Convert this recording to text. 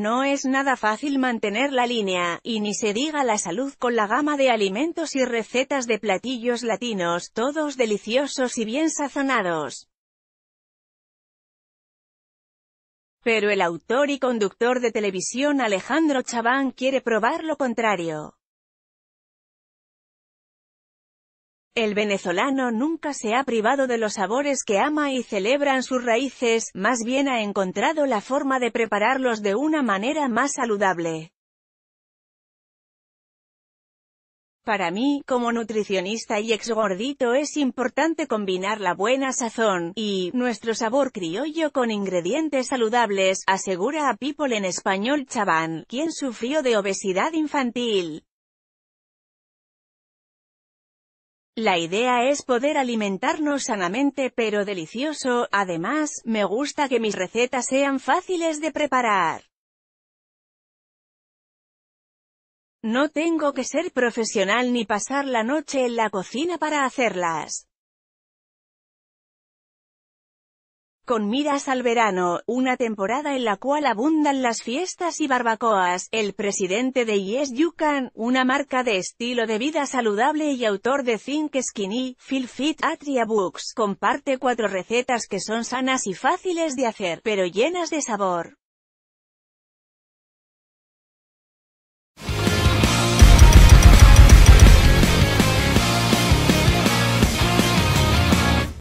No es nada fácil mantener la línea, y ni se diga la salud con la gama de alimentos y recetas de platillos latinos, todos deliciosos y bien sazonados. Pero el autor y conductor de televisión Alejandro Chabán quiere probar lo contrario. El venezolano nunca se ha privado de los sabores que ama y celebran sus raíces, más bien ha encontrado la forma de prepararlos de una manera más saludable. Para mí, como nutricionista y exgordito, es importante combinar la buena sazón y nuestro sabor criollo con ingredientes saludables, asegura a People en Español Chabán, quien sufrió de obesidad infantil. La idea es poder alimentarnos sanamente pero delicioso, además, me gusta que mis recetas sean fáciles de preparar. No tengo que ser profesional ni pasar la noche en la cocina para hacerlas. Con miras al verano, una temporada en la cual abundan las fiestas y barbacoas, el presidente de Yes You Can, una marca de estilo de vida saludable y autor de Think Skinny, Feel Fit, Atria Books, comparte 4 recetas que son sanas y fáciles de hacer, pero llenas de sabor.